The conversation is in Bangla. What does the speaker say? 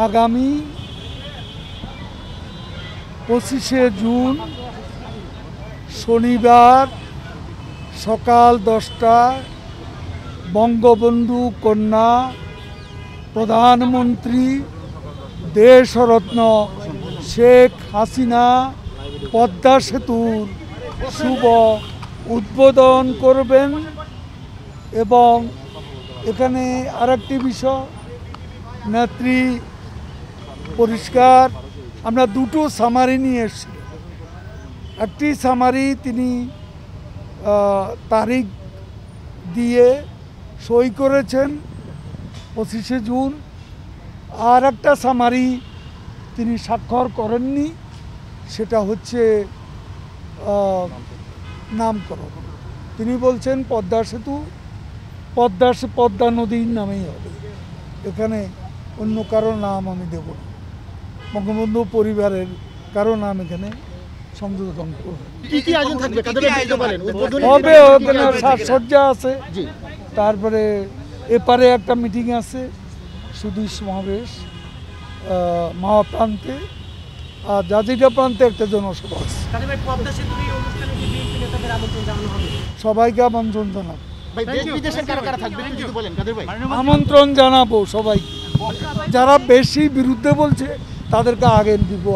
आगामी 25 जून शनिवार सकाल 10টায় बंगबंधु कन्या प्रधानमंत्री देशरत्न शेख हासिना पद्मा सेतुर शुभ उद्बोधन करबेन। एवं एखाने आरेकटी विषय नेत्री परिष्कार आमरा दुटो सामारी निये एसेछि। একটি সামারি তিনি তারিখ দিয়ে সই করেছেন 25 জুন। আর একটা সামারি তিনি স্বাক্ষর করেননি, সেটা হচ্ছে নামকরণ। তিনি বলছেন পদ্মা সেতু পদ্মা নদীর নামেই হবে, এখানে অন্য কারো নাম আমি দেব না, বঙ্গবন্ধু পরিবারের কারো নাম এখানে সবাইকে আমন্ত্রণ জানাবো। সবাই যারা বেশি বিরুদ্ধে বলছে তাদেরকে আগে দিব।